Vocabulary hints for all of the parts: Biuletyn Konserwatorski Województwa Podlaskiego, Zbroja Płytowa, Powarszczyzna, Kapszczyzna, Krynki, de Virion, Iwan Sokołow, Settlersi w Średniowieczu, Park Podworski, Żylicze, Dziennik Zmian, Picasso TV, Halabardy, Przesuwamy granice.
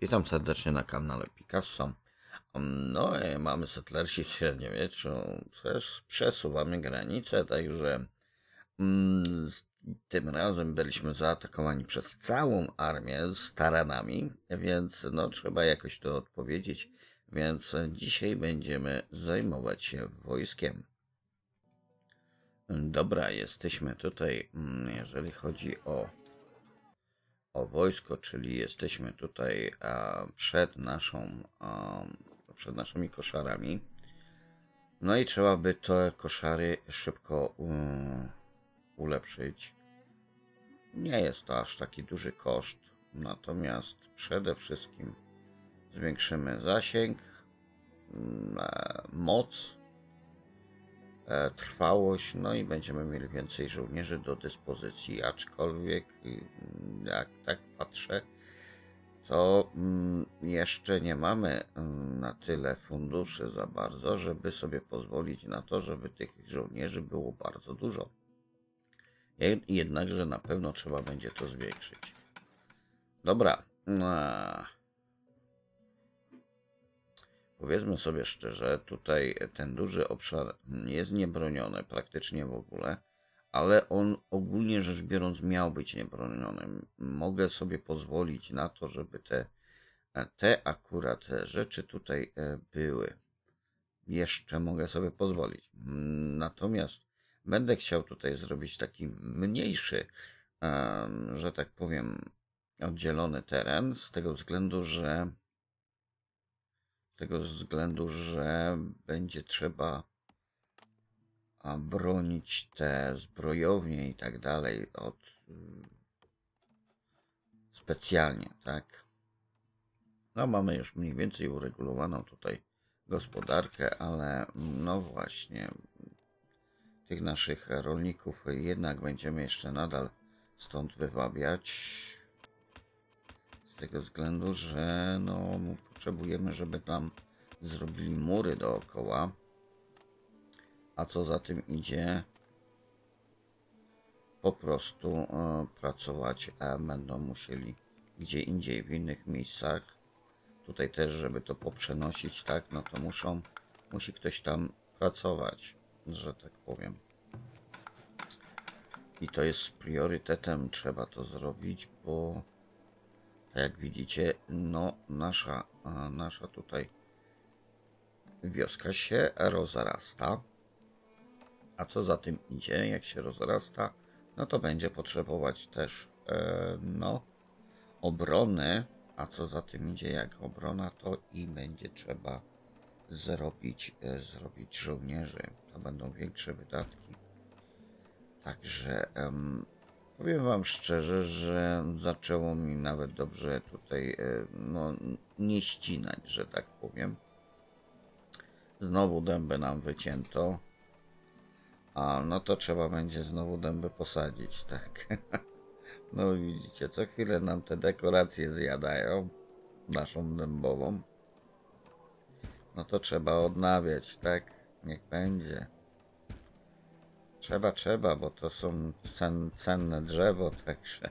Witam serdecznie na kanale Picasso. No i mamy Settlersi w średniowieczu. Przesuwamy granice, także tym razem byliśmy zaatakowani przez całą armię z taranami, więc no trzeba jakoś to odpowiedzieć, więc dzisiaj będziemy zajmować się wojskiem. Dobra, jesteśmy tutaj, jeżeli chodzi o wojsko, czyli jesteśmy tutaj przed naszymi koszarami. No i trzeba by te koszary szybko ulepszyć. Nie jest to aż taki duży koszt, natomiast przede wszystkim zwiększymy zasięg, moc, trwałość, no i będziemy mieli więcej żołnierzy do dyspozycji, aczkolwiek jak tak patrzę, to jeszcze nie mamy na tyle funduszy za bardzo, żeby sobie pozwolić na to, żeby tych żołnierzy było bardzo dużo. Jednakże na pewno trzeba będzie to zwiększyć. Dobra. Powiedzmy sobie szczerze, tutaj ten duży obszar jest niebroniony praktycznie w ogóle, ale on ogólnie rzecz biorąc miał być niebroniony. Mogę sobie pozwolić na to, żeby te akurat rzeczy tutaj były. Jeszcze mogę sobie pozwolić. Natomiast będę chciał tutaj zrobić taki mniejszy, że tak powiem, oddzielony teren z tego względu, że będzie trzeba bronić te zbrojownie i tak dalej specjalnie, tak? No mamy już mniej więcej uregulowaną tutaj gospodarkę, ale no właśnie tych naszych rolników jednak będziemy jeszcze nadal stąd wywabiać. Z tego względu, że no, potrzebujemy, żeby tam zrobili mury dookoła, a co za tym idzie, po prostu pracować będą musieli gdzie indziej, w innych miejscach. Tutaj też, żeby to poprzenosić, tak, no to musi ktoś tam pracować, że tak powiem. I to jest z priorytetem, trzeba to zrobić, bo jak widzicie, no nasza tutaj wioska się rozrasta, a co za tym idzie, jak się rozrasta, no to będzie potrzebować też no obrony, a co za tym idzie, jak obrona, to i będzie trzeba zrobić żołnierzy, to będą większe wydatki, także powiem wam szczerze, że zaczęło mi nawet dobrze tutaj no, nie ścinać, że tak powiem. Znowu dęby nam wycięto. A no to trzeba będzie znowu dęby posadzić, tak. No widzicie, co chwilę nam te dekoracje zjadają, naszą dębową. No to trzeba odnawiać, tak, niech będzie. Trzeba, bo to są cenne drzewo, także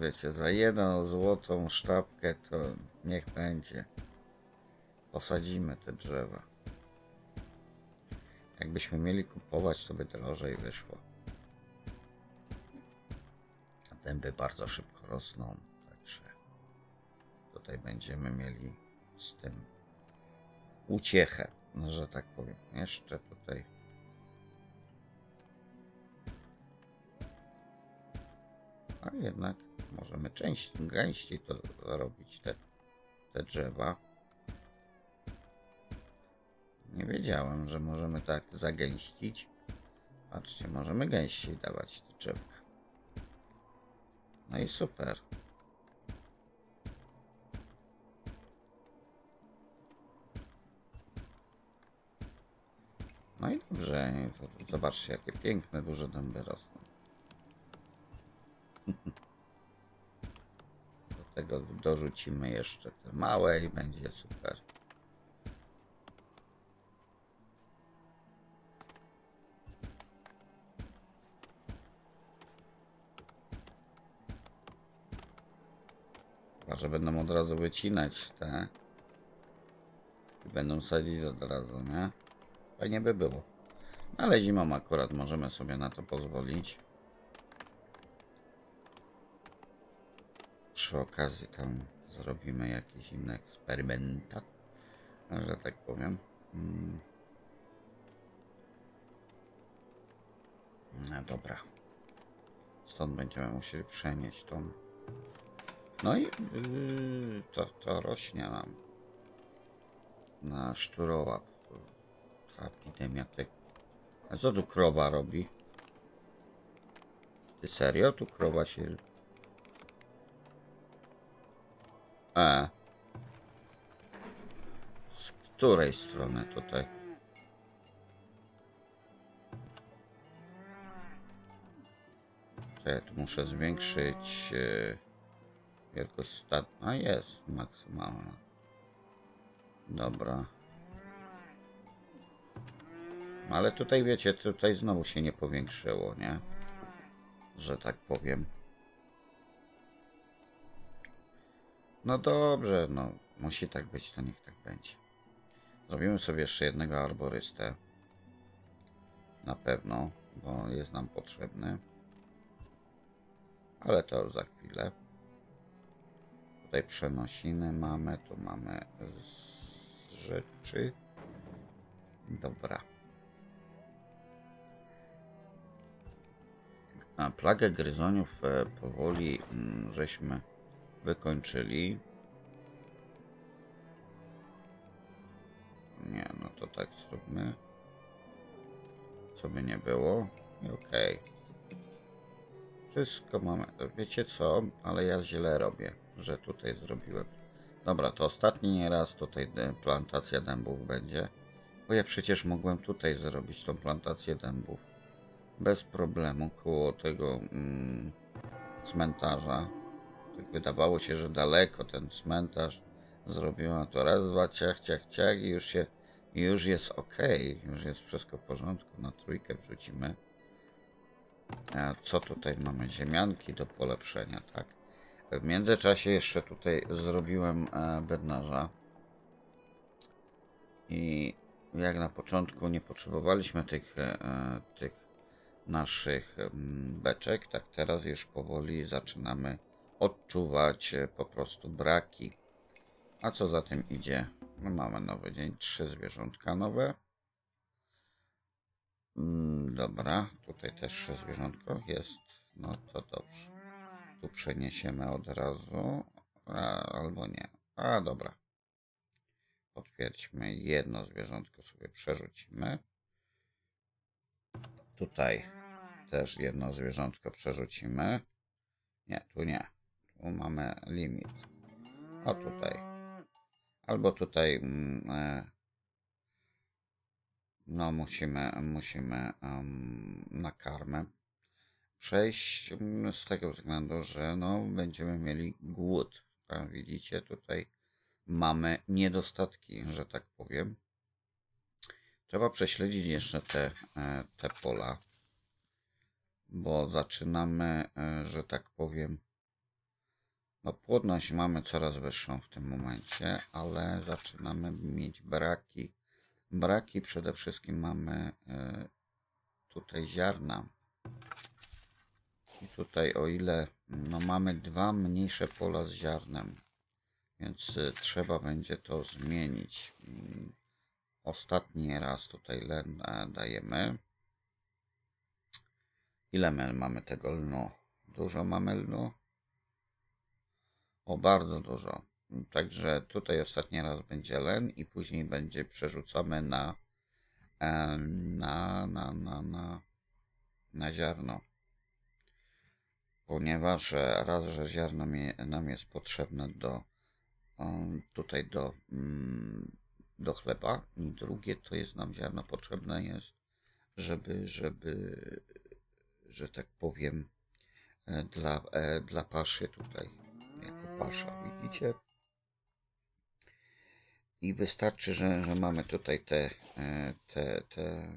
wiecie, za jedną złotą sztabkę to niech będzie. Posadzimy te drzewa. Jakbyśmy mieli kupować, to by drożej wyszło. A dęby bardzo szybko rosną, także tutaj będziemy mieli z tym uciechę, że tak powiem. Jeszcze tutaj a jednak możemy gęściej to robić, te drzewa. Nie wiedziałem, że możemy tak zagęścić. Patrzcie, możemy gęściej dawać te drzewa. No i super. No i dobrze, zobaczcie, jakie piękne, duże dęby rosną. Do tego dorzucimy jeszcze te małe i będzie super. Chyba że będą od razu wycinać te i będą sadzić od razu, nie? Fajnie by było. No ale zimą akurat możemy sobie na to pozwolić. Przy okazji tam zrobimy jakieś inne eksperymenta, że tak powiem. No dobra. Stąd będziemy musieli przenieść tą. No i to rośnie nam na szczurowa ta epidemia. A co tu krowa robi? Ty serio? Tu krowa się... Z której strony tutaj? Ja tu muszę zwiększyć wielkość stadna. A jest maksymalna. Dobra. Ale tutaj wiecie, tutaj znowu się nie powiększyło, nie? Że tak powiem. No dobrze, no musi tak być, to niech tak będzie. Zrobimy sobie jeszcze jednego arborystę. Na pewno, bo jest nam potrzebny. Ale to już za chwilę. Tutaj przenosiny mamy, tu mamy z rzeczy. Dobra. A plagę gryzoniów powoli żeśmy wykończyli. Nie, no to tak zróbmy. Co by nie było. I okej. Wszystko mamy. Wiecie co? Ale ja źle robię, że tutaj zrobiłem. Dobra, to ostatni raz tutaj plantacja dębów będzie. Bo ja przecież mogłem tutaj zrobić tą plantację dębów. Bez problemu koło tego cmentarza. Tak wydawało się, że daleko ten cmentarz. Zrobiłem to raz, dwa, ciach, ciach, ciach i już jest ok. Już jest wszystko w porządku. Na trójkę wrzucimy. A co tutaj mamy? Ziemianki do polepszenia, tak. W międzyczasie jeszcze tutaj zrobiłem bednarza. I jak na początku nie potrzebowaliśmy tych naszych beczek, tak teraz już powoli zaczynamy odczuwać po prostu braki. A co za tym idzie? No mamy nowy dzień, 3 zwierzątka nowe. Dobra, tutaj też zwierzątko jest, no to dobrze. Tu przeniesiemy od razu, albo nie. A dobra. Potwierdźmy, jedno zwierzątko sobie przerzucimy. Tutaj też jedno zwierzątko przerzucimy. Nie, tu nie. Tu mamy limit. O tutaj. Albo tutaj no musimy na karmę przejść z tego względu, że no będziemy mieli głód. Tam widzicie, tutaj mamy niedostatki, że tak powiem. Trzeba prześledzić jeszcze te pola, bo zaczynamy, że tak powiem, no płodność mamy coraz wyższą w tym momencie, ale zaczynamy mieć braki. Braki przede wszystkim mamy tutaj ziarna. I tutaj o ile, no mamy dwa mniejsze pola z ziarnem, więc trzeba będzie to zmienić. Ostatni raz tutaj len dajemy. Ile my mamy tego lnu? Dużo mamy lnu? O, bardzo dużo. Także tutaj ostatni raz będzie len i później będzie przerzucamy na ziarno. Ponieważ raz, że ziarno nam jest potrzebne do chleba, i drugie to jest nam ziarno potrzebne jest, żeby że tak powiem, dla paszy tutaj, jako pasza, widzicie? I wystarczy, że mamy tutaj te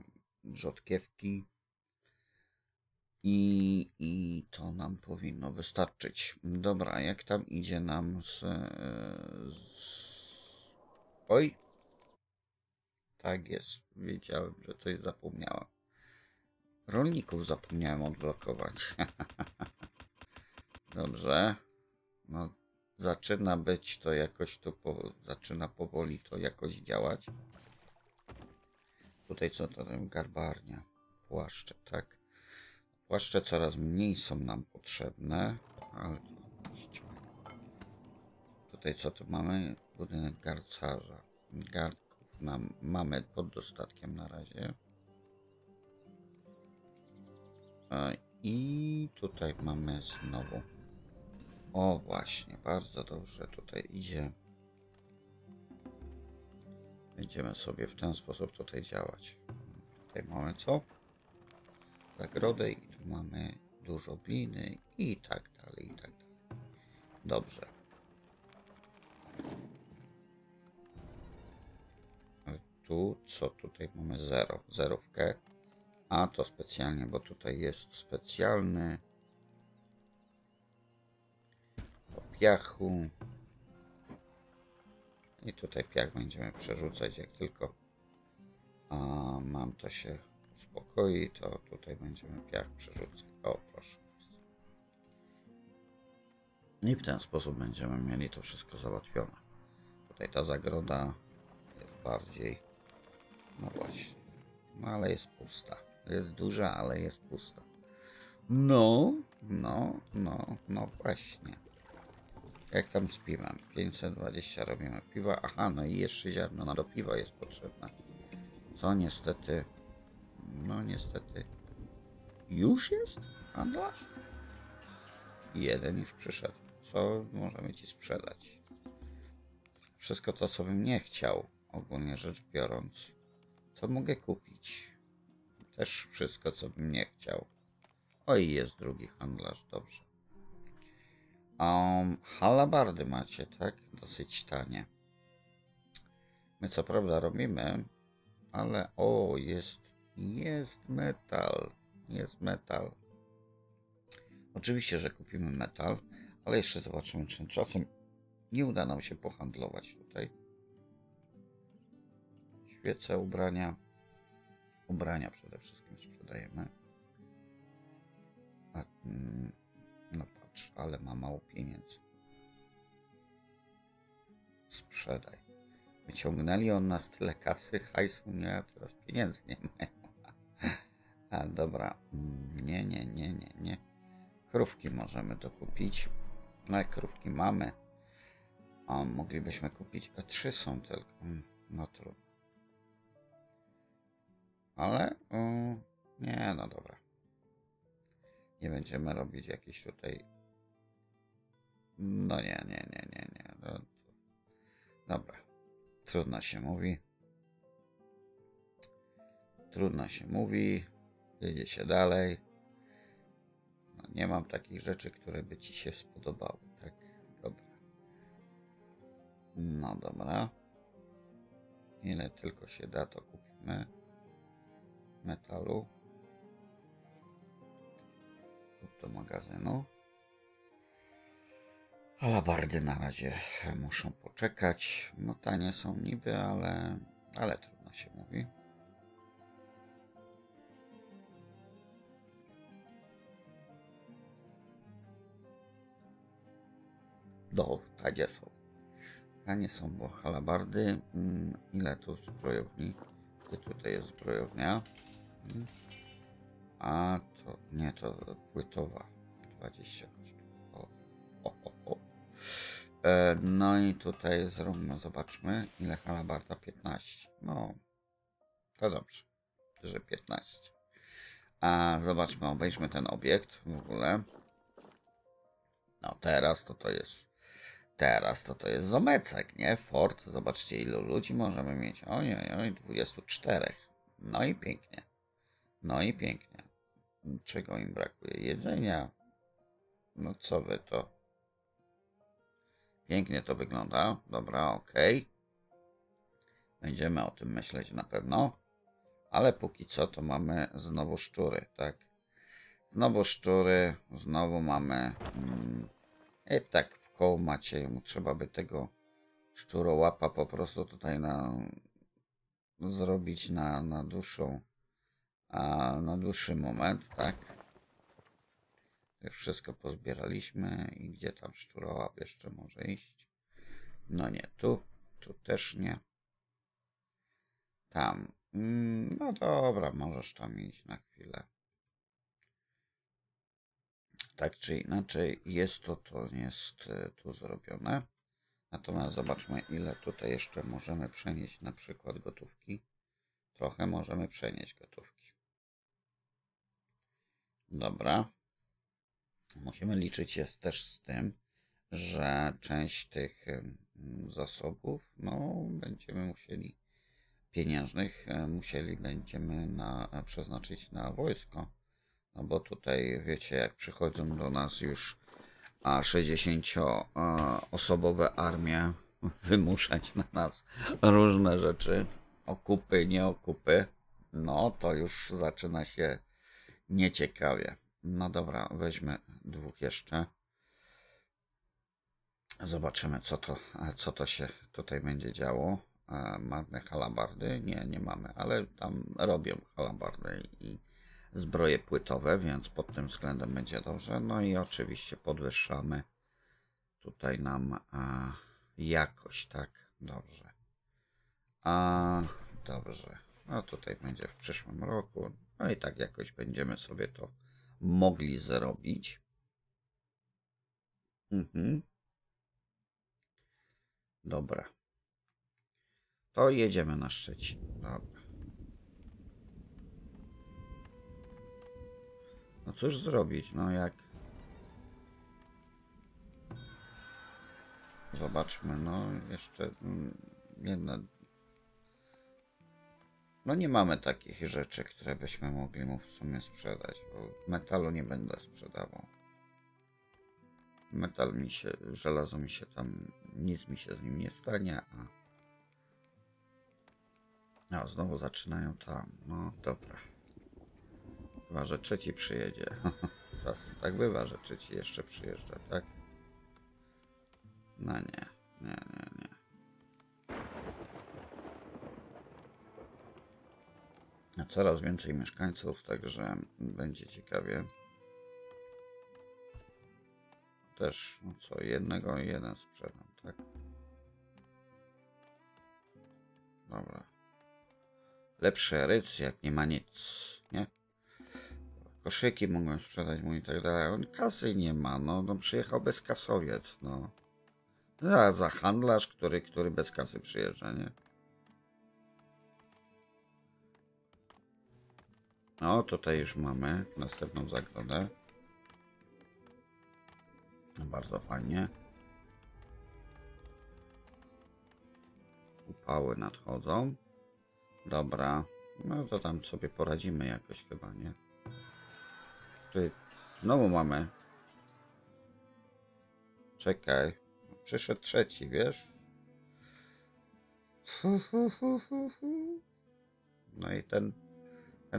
rzodkiewki, I to nam powinno wystarczyć. Dobra, jak tam idzie nam Oj! Tak jest. Wiedziałem, że coś zapomniałem. Rolników zapomniałem odblokować. Dobrze. No, zaczyna być to jakoś tu... Zaczyna powoli to jakoś działać. Tutaj co to tam? Garbarnia. Płaszcze, tak. Płaszcze coraz mniej są nam potrzebne. Ale... Tutaj co tu mamy? Budynek garcarza. Garków nam mamy pod dostatkiem na razie. I tutaj mamy znowu. O właśnie, bardzo dobrze tutaj idzie. Będziemy sobie w ten sposób tutaj działać. Tutaj mamy co? Zagrodę i tu mamy dużo gliny i tak dalej, i tak dalej. Dobrze. Tu co tutaj mamy? Zero, zerówkę. A to specjalnie, bo tutaj jest specjalny po piachu. I tutaj piach będziemy przerzucać, jak tylko mam to się uspokoi, to tutaj będziemy piach przerzucać. O, proszę. I w ten sposób będziemy mieli to wszystko załatwione. Tutaj ta zagroda jest bardziej, no właśnie, no ale jest pusta. Jest duża, ale jest pusta. No właśnie. Jak tam z piwem? 520 robimy piwa. Aha, no i jeszcze ziarno do piwa jest potrzebne. Co niestety... No niestety... Już jest? Handlarz? Jeden już przyszedł. Co możemy ci sprzedać? Wszystko to, co bym nie chciał, ogólnie rzecz biorąc. Co mogę kupić? Też wszystko, co bym nie chciał. Oj, jest drugi handlarz, dobrze. Halabardy macie, tak? Dosyć tanie. My co prawda robimy, ale o, jest metal. Jest metal. Oczywiście, że kupimy metal, ale jeszcze zobaczymy, czy czasem nie uda nam się pohandlować tutaj. Świece, ubrania. Ubrania przede wszystkim sprzedajemy. No patrz, ale ma mało pieniędzy. Sprzedaj. Wyciągnęli od nas tyle kasy, hajsu nie, a teraz pieniędzy nie mają. A dobra, nie. Krówki możemy dokupić. No jak krówki mamy. O, moglibyśmy kupić, a 3 są tylko. No trudno. Ale nie, no dobra. Nie będziemy robić jakichś tutaj. No nie. No, dobra. Trudno się mówi. Trudno się mówi. Jedzie się dalej. No, nie mam takich rzeczy, które by ci się spodobały. Tak, dobra. No dobra. Ile tylko się da, to kupimy. Metalu lub do magazynu. Alabardy na razie muszą poczekać. No tanie są niby, ale trudno się mówi. Tanie są. Tanie są, bo halabardy. Ile tu zbrojowni? Tutaj jest zbrojownia. A to nie, to płytowa 20 kosztuje. No i tutaj zróbmy, zobaczmy ile halabarda 15. No to dobrze, że 15. A zobaczmy, obejrzmy ten obiekt w ogóle. No teraz to jest. Teraz to jest zamecek, nie? Fort, zobaczcie ilu ludzi możemy mieć. Oj, 24. No i pięknie. No i pięknie. Czego im brakuje? Jedzenia. No co wy to? Pięknie to wygląda. Dobra, okej. Będziemy o tym myśleć na pewno. Ale póki co to mamy znowu szczury, tak? Znowu szczury, znowu mamy... I tak w koło macie, trzeba by tego szczurołapa po prostu tutaj zrobić na dłuższy moment, tak? Już wszystko pozbieraliśmy i gdzie tam szczurołap jeszcze może iść? No nie, tu też nie. Tam. No dobra, możesz tam iść na chwilę. Tak czy inaczej jest to jest tu zrobione. Natomiast zobaczmy, ile tutaj jeszcze możemy przenieść na przykład gotówki. Trochę możemy przenieść gotówki. Dobra. Musimy liczyć się też z tym, że część tych zasobów, będziemy musieli pieniężnych, będziemy przeznaczyć na wojsko. No bo tutaj, wiecie, jak przychodzą do nas już 60-osobowe armie wymuszać na nas różne rzeczy, okupy, nie okupy, no to już zaczyna się nieciekawie. No dobra, weźmy dwóch jeszcze. Zobaczymy, co to się tutaj będzie działo. Mamy halabardy? Nie, nie mamy, ale tam robią halabardy i zbroje płytowe, więc pod tym względem będzie dobrze. No i oczywiście podwyższamy tutaj nam jakość, tak? Dobrze. Dobrze. No tutaj będzie w przyszłym roku. No i tak jakoś będziemy sobie to mogli zrobić. Dobra. To jedziemy na Szczecin. Dobra. No cóż zrobić, jak... Zobaczmy, jeszcze jedna... Nie mamy takich rzeczy, które byśmy mogli mu w sumie sprzedać, bo metalu nie będę sprzedawał. Metal mi się, żelazo mi się tam, nic mi się z nim nie stanie, a znowu zaczynają tam, dobra. Chyba, że trzeci przyjedzie. Czasem tak bywa, że trzeci jeszcze przyjeżdża, tak? No nie. Coraz więcej mieszkańców, także będzie ciekawie. Też, jeden sprzedam, tak? Dobra. Lepszy ryc, jak nie ma nic, nie? Koszyki mogą sprzedać mu i tak dalej. On kasy nie ma, przyjechał bezkasowiec, Za handlarz, który bez kasy przyjeżdża, nie? Tutaj już mamy następną zagrodę. Bardzo fajnie. Upały nadchodzą. Dobra. To tam sobie poradzimy jakoś chyba, nie? Czyli znowu mamy... Czekaj. Przyszedł trzeci, wiesz? No i ten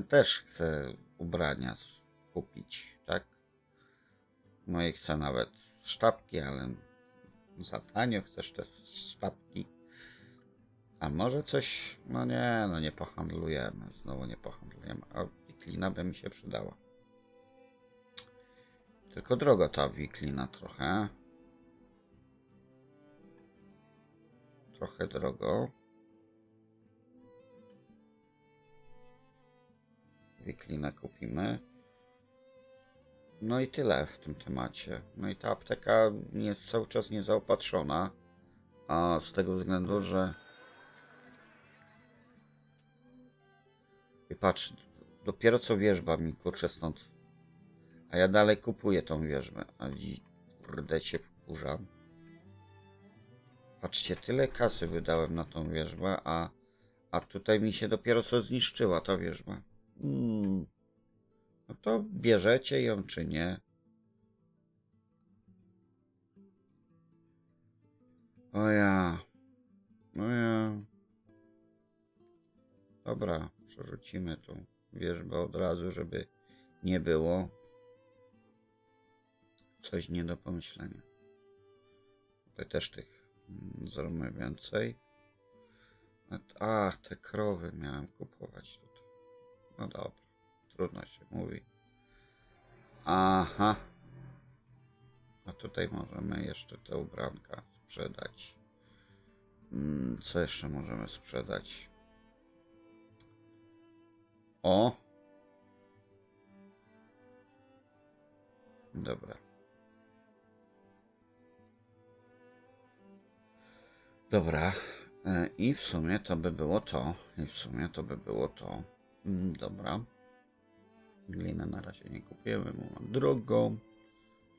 też chce ubrania kupić, tak? I chce nawet sztabki, ale za tanio chcesz te sztabki. A może coś... nie pohandlujemy. Znowu nie pohandlujemy. A wiklina by mi się przydała. Tylko drogo ta wiklina trochę. Trochę drogo. Wiklinę kupimy. I tyle w tym temacie. I ta apteka jest cały czas niezaopatrzona. A z tego względu, że... I patrz, dopiero co wierzba mi kurczę stąd. A ja dalej kupuję tą wierzbę. A dziś kurde się wkurzam. Patrzcie, tyle kasy wydałem na tą wierzbę, a tutaj mi się dopiero co zniszczyła ta wierzba. To bierzecie ją czy nie? O ja. Dobra, przerzucimy tą wierzbę od razu, żeby nie było. coś nie do pomyślenia. Tutaj też tych zróbmy więcej. A, te krowy miałem kupować tutaj. No dobra, trudno się mówi. Aha. A tutaj możemy jeszcze te ubranka sprzedać. Co jeszcze możemy sprzedać? O! Dobra. Dobra. I w sumie to by było to. Dobra. Glinę na razie nie kupujemy, bo mam drogą.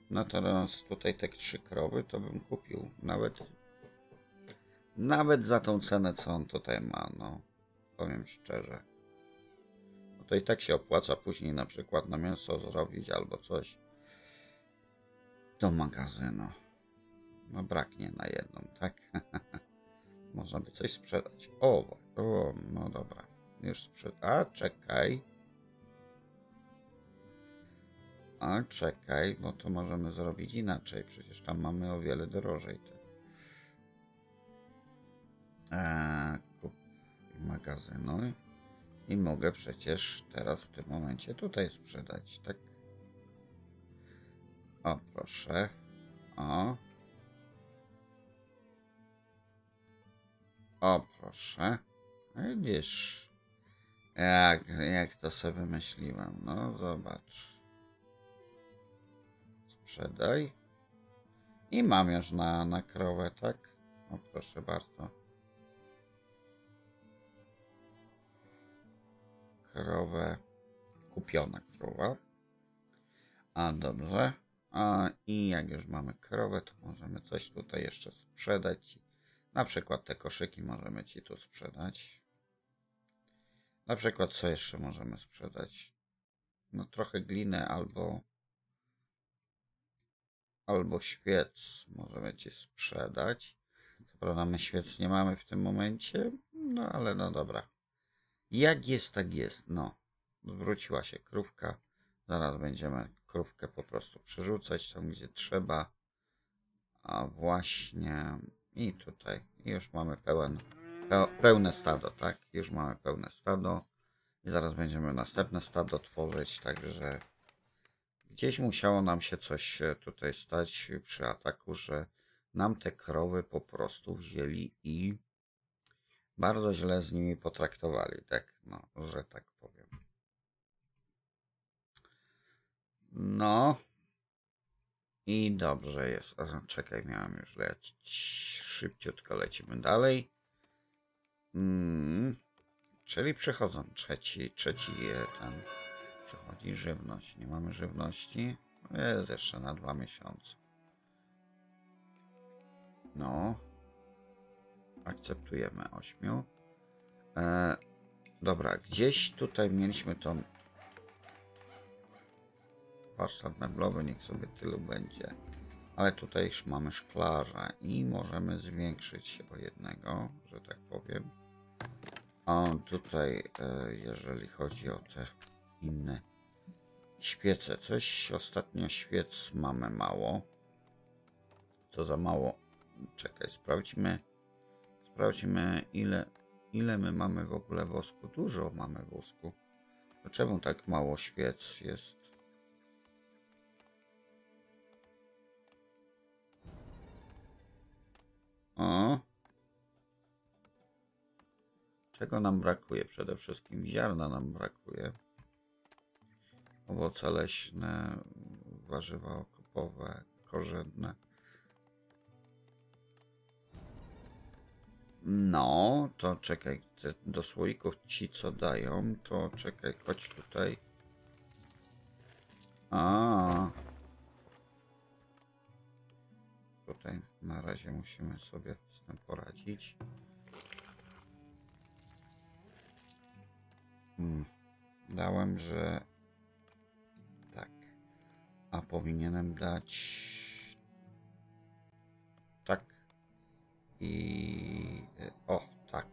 Natomiast tutaj te 3 krowy to bym kupił. Nawet za tą cenę, co on tutaj ma, no. Powiem szczerze. Bo to i tak się opłaca później na przykład na mięso zrobić albo coś. Do magazynu. No braknie na jedną, tak? Można by coś sprzedać. O, no dobra. Już sprzeda. A czekaj, bo to możemy zrobić inaczej. Przecież tam mamy o wiele drożej. Kup magazynu. I mogę przecież teraz w tym momencie tutaj sprzedać, tak? O, proszę. O, proszę. Widzisz, jak to sobie wymyśliłem. No, zobacz. Sprzedaj. I mam już na krowę, tak? O, proszę bardzo. Krowę. Kupiona krowa. A, dobrze. I jak już mamy krowę, to możemy coś tutaj jeszcze sprzedać. Na przykład te koszyki możemy ci tu sprzedać. Na przykład co jeszcze możemy sprzedać? No trochę gliny albo świec możemy ci sprzedać. Co prawda my świec nie mamy w tym momencie, no ale no dobra. Jak jest, tak jest. No, zwróciła się krówka. Zaraz będziemy krówkę po prostu przerzucać tam, gdzie trzeba. A właśnie... I tutaj już mamy pełne stado, tak? Już mamy pełne stado. I zaraz będziemy następne stado tworzyć, także gdzieś musiało nam się coś tutaj stać przy ataku, że nam te krowy po prostu wzięli i bardzo źle z nimi potraktowali, tak? No, że tak powiem. No... I dobrze jest. Aha, czekaj, miałem już lecieć. Szybciutko lecimy dalej. Czyli przychodzą trzeci ten. Przychodzi żywność. Nie mamy żywności. Jest jeszcze na 2 miesiące. No. Akceptujemy 8. Dobra, gdzieś tutaj mieliśmy tą... Warsztat meblowy, niech sobie tylu będzie. Ale tutaj już mamy szklarza i możemy zwiększyć się o 1, że tak powiem. A tutaj, jeżeli chodzi o te inne świece, coś ostatnio świec mamy mało. Co za mało. Czekaj, sprawdźmy. Sprawdźmy, ile my mamy w ogóle wosku. Dużo mamy wosku. Dlaczego tak mało świec jest? O. Czego nam brakuje? Przede wszystkim ziarna nam brakuje. Owoce leśne, warzywa okopowe, korzenne. No, to czekaj, do słoików ci co dają, to czekaj, chodź tutaj. A. Tutaj na razie musimy sobie z tym poradzić. Dałem, że tak, a powinienem dać tak i o tak,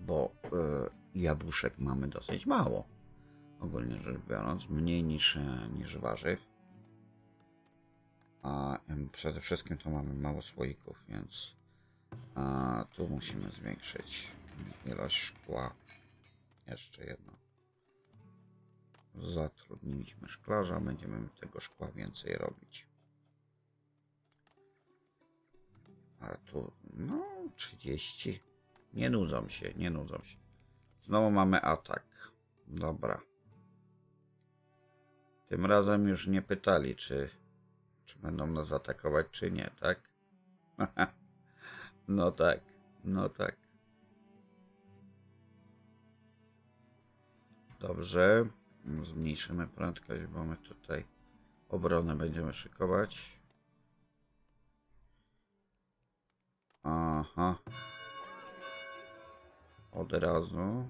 bo jabłuszek mamy dosyć mało. ogólnie rzecz biorąc, mniej niż warzyw. A przede wszystkim to mamy mało słoików, więc tu musimy zwiększyć ilość szkła. Jeszcze jedno. Zatrudniliśmy szklarza, będziemy tego szkła więcej robić. A tu, no, 30. Nie nudzą się, nie nudzą się. Znowu mamy atak. Dobra. Tym razem już nie pytali, czy będą nas atakować, czy nie, tak? No tak, no tak. Dobrze. Zmniejszymy prędkość, bo my tutaj obronę będziemy szykować. Aha. Od razu.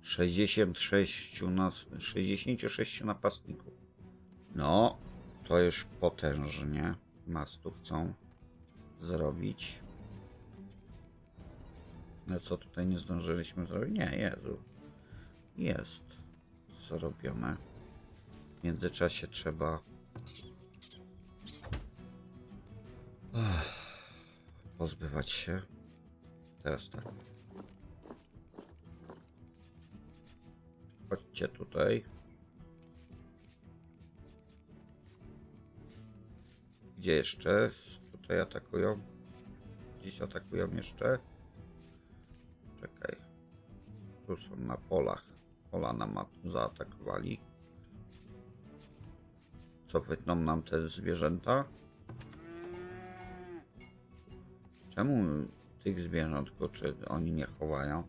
Sześćdziesięciu sześciu napastników. No, to już potężnie mastu chcą zrobić. No co tutaj nie zdążyliśmy zrobić? Nie, Jezu. Jest zrobione. W międzyczasie trzeba pozbywać się. Teraz tak. Chodźcie tutaj. Gdzie jeszcze? Tutaj atakują. Gdzieś atakują jeszcze. Czekaj. Tu są na polach. Pola nam zaatakowali. Co wytną nam te zwierzęta? Czemu tych zwierząt, czy oni nie chowają?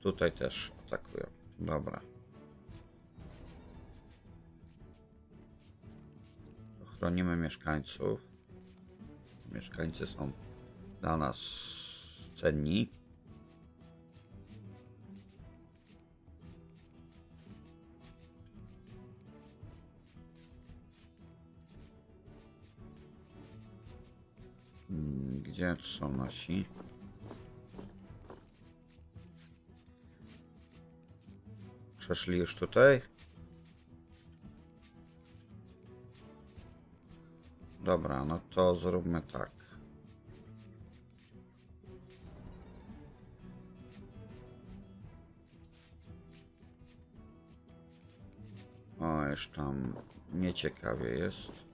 Tutaj też atakują. Dobra. Chronimy mieszkańców. Mieszkańcy są dla nas cenni. Gdzie są nasi? Przeszli już tutaj. Dobra, no to zróbmy tak. O, już tam nieciekawie jest.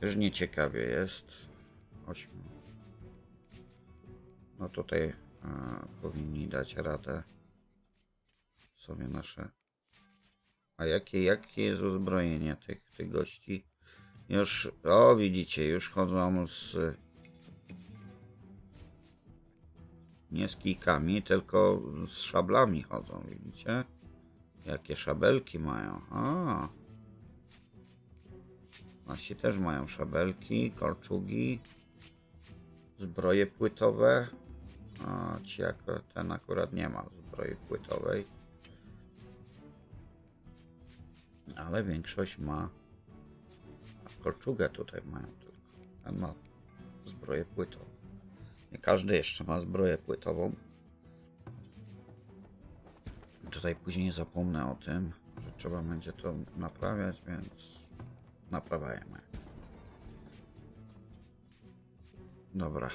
Już nieciekawie jest. 8. No tutaj powinni dać radę sobie nasze. A jakie jest uzbrojenie tych gości? Już, o widzicie, już chodzą z... Nie z kijkami, tylko z szablami chodzą, widzicie? Jakie szabelki mają. A. Nasi też mają szabelki, kolczugi, zbroje płytowe. A ci ten akurat nie ma zbroi płytowej. Ale większość ma. A kolczugę tutaj mają tylko. Ten ma zbroję płytową. Nie każdy jeszcze ma zbroję płytową. Tutaj później zapomnę o tym, że trzeba będzie to naprawiać, więc naprawiajmy. Dobra.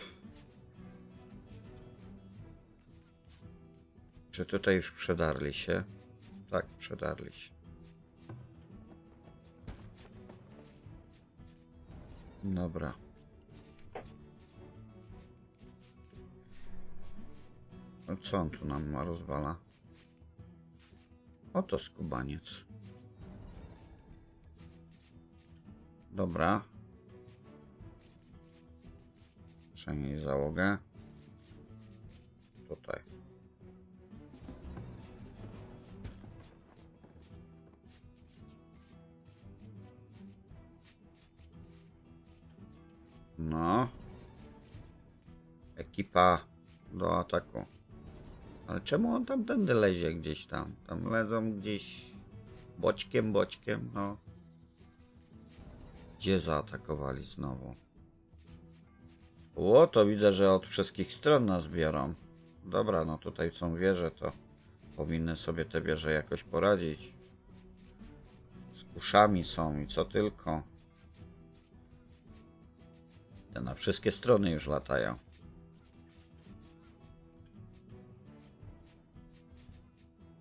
Czy tutaj już przedarli się? Tak, przedarli się. Dobra. No co on tu nam rozwala? Oto skubaniec. Dobra. Przenieść załogę. Tutaj. No. Ekipa do ataku. Ale czemu on tamtędy lezie gdzieś tam? Tam lezą gdzieś boczkiem, no. Gdzie zaatakowali znowu? O, to widzę, że od wszystkich stron nas biorą. Dobra, no tutaj są wieże, to powinny sobie te wieże jakoś poradzić. Z kuszami są i co tylko. Te na wszystkie strony już latają.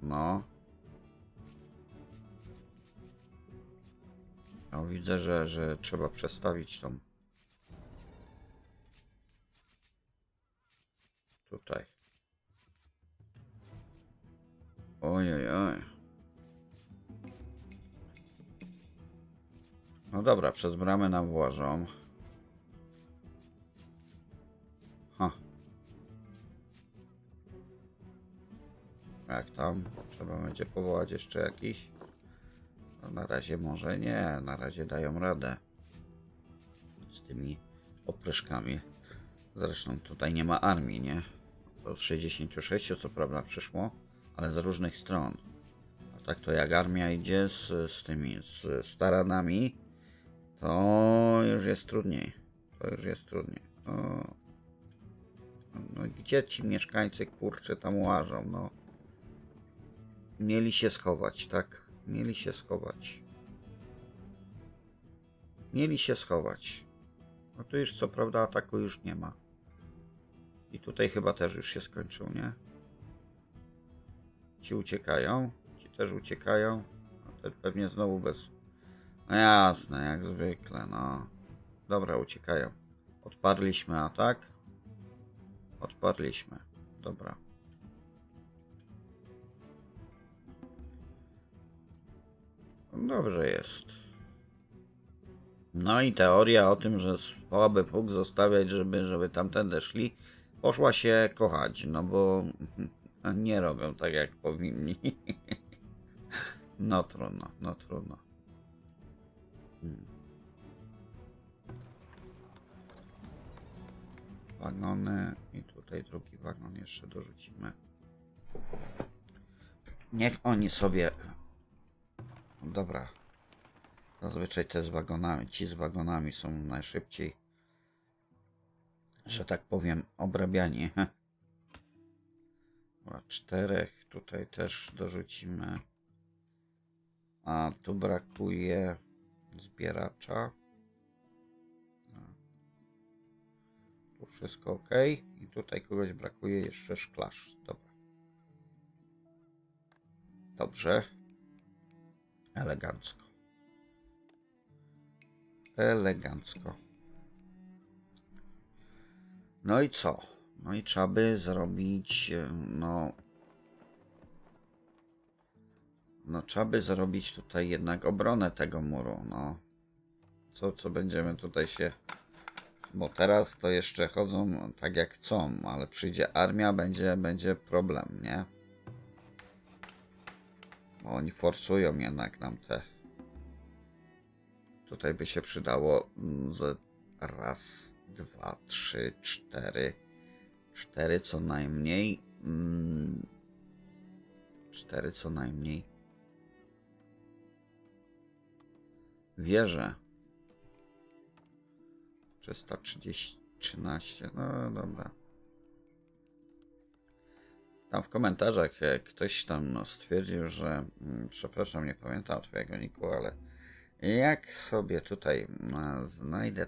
No. No widzę, że trzeba przestawić tą. Tutaj. Ojej. No dobra, przez bramę nam włażą. Jak tam? Trzeba będzie powołać jeszcze jakiś. No na razie może nie. Na razie dają radę. Z tymi opryszkami. Zresztą tutaj nie ma armii, nie? To 66 co prawda przyszło, ale z różnych stron. A tak to jak armia idzie z taranami, to już jest trudniej. No gdzie ci mieszkańcy kurczę tam łażą, no. Mieli się schować, tak? Mieli się schować. No tu już co prawda ataku już nie ma. I tutaj chyba też już się skończył, nie? Ci uciekają. Ci też uciekają. A te pewnie znowu bez... No jasne, jak zwykle, no. Dobra, uciekają. Odparliśmy atak. Dobra. Dobrze jest. No i teoria o tym, że słaby pług zostawiać, żeby tamtędy szli, poszła się kochać, no bo nie robią tak jak powinni. No trudno, Wagony i tutaj drugi wagon jeszcze dorzucimy. Niech oni sobie... Dobra, zazwyczaj te z wagonami, ci z wagonami są najszybciej, że tak powiem, obrabiani. Dobra, 4 tutaj też dorzucimy, a tu brakuje zbieracza. Tu wszystko ok i tutaj kogoś brakuje, jeszcze szklarz, dobra. Dobrze. Elegancko. No i co? No i trzeba by zrobić, trzeba by zrobić tutaj jednak obronę tego muru, no. Co będziemy tutaj się... Bo teraz to jeszcze chodzą tak jak chcą, ale przyjdzie armia, będzie problem, nie? Oni forsują jednak nam te. Tutaj by się przydało z raz, 2, 3, 4. 4 co najmniej. 4 co najmniej. Wieże. 330, 13. No dobra. Tam w komentarzach ktoś tam stwierdził, że przepraszam, nie pamiętam twojego niku, ale jak sobie tutaj znajdę,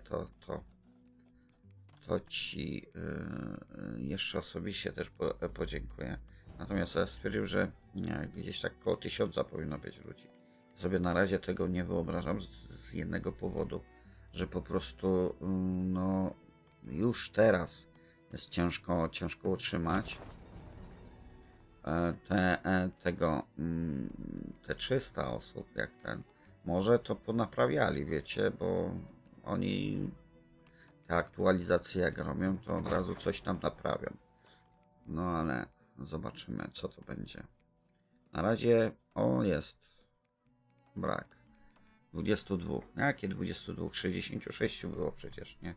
to ci jeszcze osobiście też podziękuję. Natomiast ja stwierdził, że gdzieś tak koło 1000 powinno być ludzi. Sobie na razie tego nie wyobrażam z jednego powodu, że po prostu już teraz jest ciężko utrzymać. Te 300 osób jak ten, może to ponaprawiali, wiecie, bo oni te aktualizacje jak robią, to od razu coś tam naprawią. No ale zobaczymy, co to będzie. Na razie, jest brak 22, jakie 22? 66 było przecież, nie?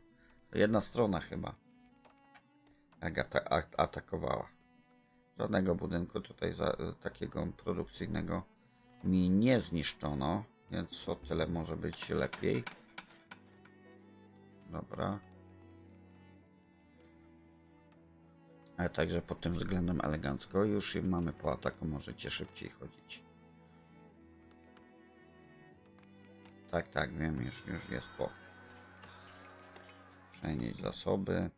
Jedna strona chyba jak atakowała. żadnego budynku tutaj takiego produkcyjnego mi nie zniszczono, więc o tyle może być lepiej. Dobra. A także pod tym względem elegancko. Już mamy po ataku, możecie szybciej chodzić. Tak, tak, wiem, już jest po. Przenieść zasoby.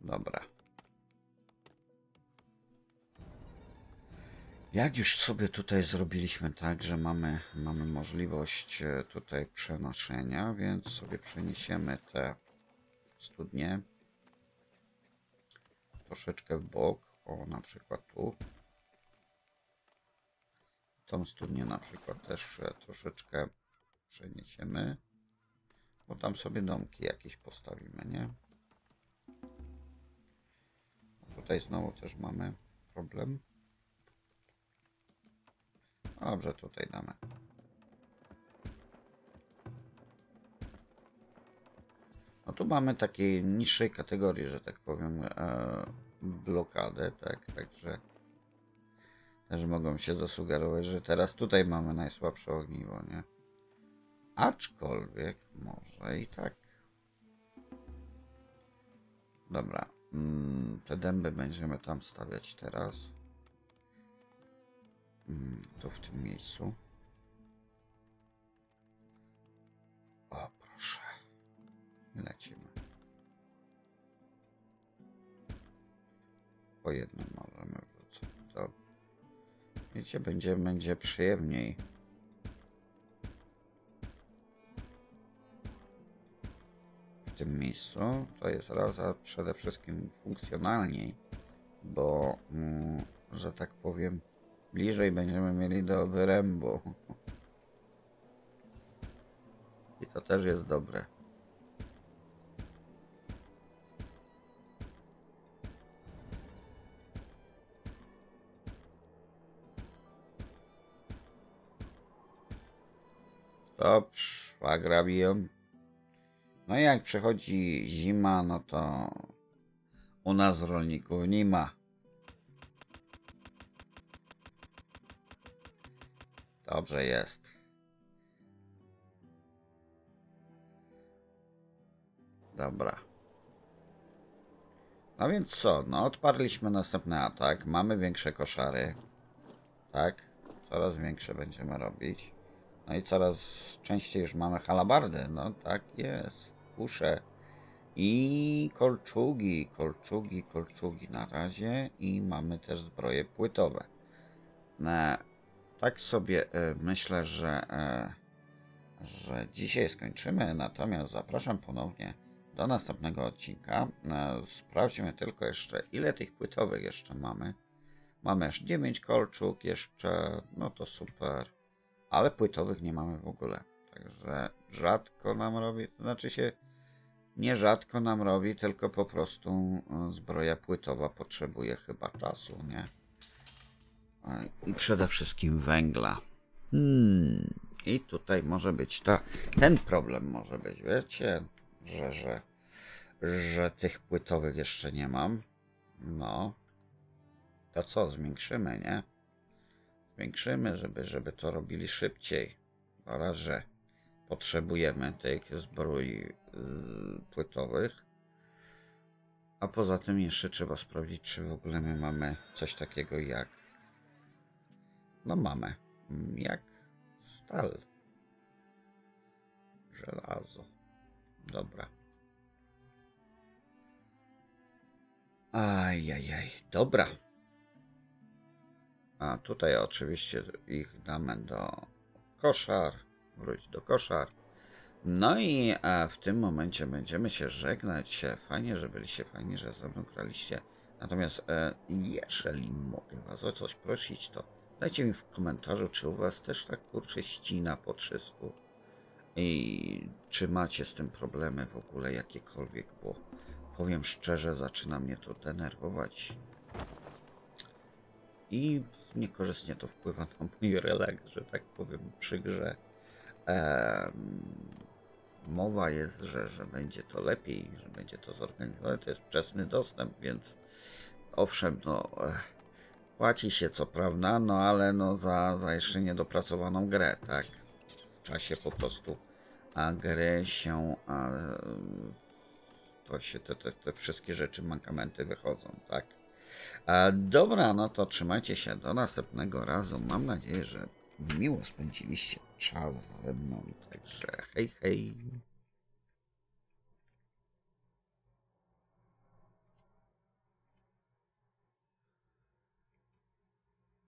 Dobra. Jak już sobie tutaj zrobiliśmy tak, że mamy możliwość tutaj przenoszenia, więc sobie przeniesiemy te studnie troszeczkę w bok, o, na przykład tu. Tą studnię na przykład też troszeczkę przeniesiemy, bo tam sobie domki jakieś postawimy, nie? A tutaj znowu też mamy problem. Dobrze, tutaj damy. No tu mamy takiej niższej kategorii, że tak powiem, blokadę, tak? Także też mogą się zasugerować, że teraz tutaj mamy najsłabsze ogniwo, nie? Aczkolwiek może i tak. Dobra, te dęby będziemy tam stawiać teraz. To w tym miejscu. O, proszę. Lecimy. Po jednym możemy wrócić. To wiecie, będzie przyjemniej. W tym miejscu to jest raz, a przede wszystkim funkcjonalniej, bo, że tak powiem, bliżej będziemy mieli do wyrębu. I to też jest dobre. Stop, szwagra biją. No i jak przychodzi zima, no to u nas rolników nie ma. Dobrze jest. Dobra. No więc co? No odparliśmy następny atak. Mamy większe koszary. Tak? Coraz większe będziemy robić. No i coraz częściej już mamy halabardy. No tak jest. Kusze. I kolczugi. Kolczugi na razie. I mamy też zbroje płytowe. Na... Tak sobie myślę, że dzisiaj skończymy, natomiast zapraszam ponownie do następnego odcinka. Sprawdźmy tylko jeszcze, ile tych płytowych jeszcze mamy. Mamy aż 9 kolczuk jeszcze, no to super, ale płytowych nie mamy w ogóle. Także rzadko nam robi, to znaczy się nie rzadko nam robi, tylko po prostu zbroja płytowa potrzebuje chyba czasu, nie? I przede wszystkim węgla. I tutaj może być ten problem może być, wiecie, że tych płytowych jeszcze nie mam. No. To co? Zwiększymy, nie? Zwiększymy, żeby to robili szybciej. Oraz, że potrzebujemy tych zbrój płytowych. A poza tym jeszcze trzeba sprawdzić, czy w ogóle my mamy coś takiego jak... No mamy, jak stal, żelazo, dobra. Ajajaj, dobra. A tutaj oczywiście ich damy do koszar, wróć do koszar. No i w tym momencie będziemy się żegnać. Fajnie, że byliście, fajnie, że ze mną graliście. Natomiast jeżeli mogę was o coś prosić, to dajcie mi w komentarzu, czy u was też tak kurczę ścina po 300 i czy macie z tym problemy w ogóle jakiekolwiek, bo powiem szczerze, zaczyna mnie to denerwować i niekorzystnie to wpływa na mój relaks, że tak powiem, przy grze. mowa jest, że będzie to lepiej, że będzie to zorganizowane, to jest wczesny dostęp, więc owszem, no, płaci się co prawda, no ale no za jeszcze niedopracowaną grę, tak? W czasie po prostu gry się, to się te wszystkie rzeczy, mankamenty wychodzą, tak? Dobra, no to trzymajcie się do następnego razu. Mam nadzieję, że miło spędziliście czas ze mną, także hej, hej.